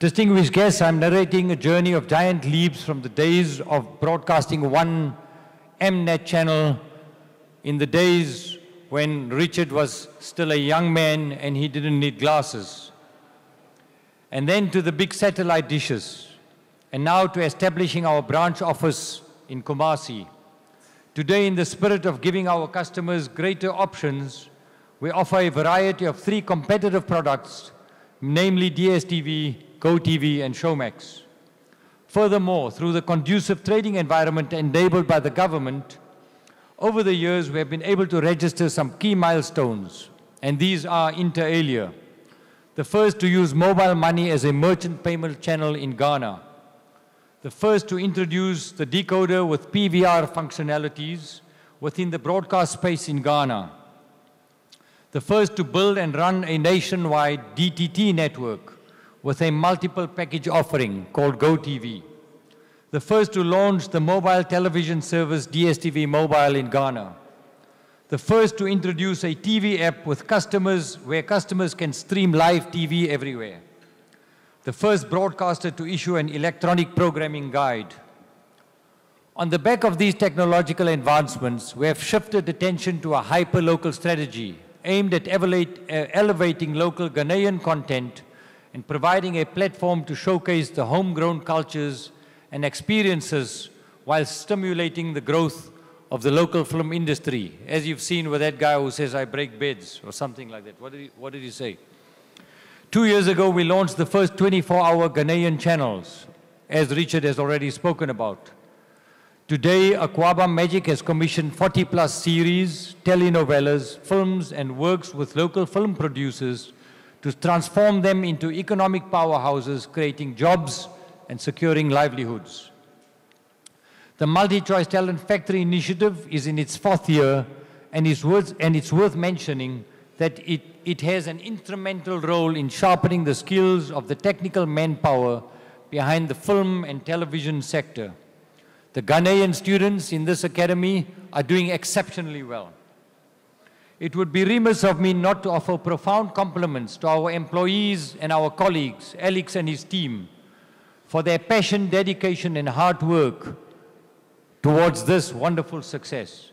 Distinguished guests, I'm narrating a journey of giant leaps from the days of broadcasting one Mnet channel in the days when Richard was still a young man and he didn't need glasses. And then to the big satellite dishes. And now to establishing our branch office in Kumasi. Today, in the spirit of giving our customers greater options, we offer a variety of three competitive products, namely DSTV, GoTV, and Showmax. Furthermore, through the conducive trading environment enabled by the government, over the years we have been able to register some key milestones, and these are inter alia. The first to use mobile money as a merchant payment channel in Ghana. The first to introduce the decoder with PVR functionalities within the broadcast space in Ghana. The first to build and run a nationwide DTT network with a multiple package offering called GoTV. The first to launch the mobile television service DSTV Mobile in Ghana. The first to introduce a TV app with customers where customers can stream live TV everywhere. The first broadcaster to issue an electronic programming guide. On the back of these technological advancements, we have shifted attention to a hyper-local strategy aimed at elevating local Ghanaian content and providing a platform to showcase the homegrown cultures and experiences while stimulating the growth of the local film industry, as you've seen with that guy who says, "I break beds," or something like that. What did he say? 2 years ago, we launched the first 24-hour Ghanaian channels, as Richard has already spoken about. Today, Aquaba Magic has commissioned 40-plus series, telenovelas, films, and works with local film producers to transform them into economic powerhouses, creating jobs and securing livelihoods. The Multi-Choice Talent Factory initiative is in its fourth year, and it's worth mentioning that it has an instrumental role in sharpening the skills of the technical manpower behind the film and television sector. The Ghanaian students in this academy are doing exceptionally well. It would be remiss of me not to offer profound compliments to our employees and our colleagues, Alex and his team, for their passion, dedication, and hard work towards this wonderful success.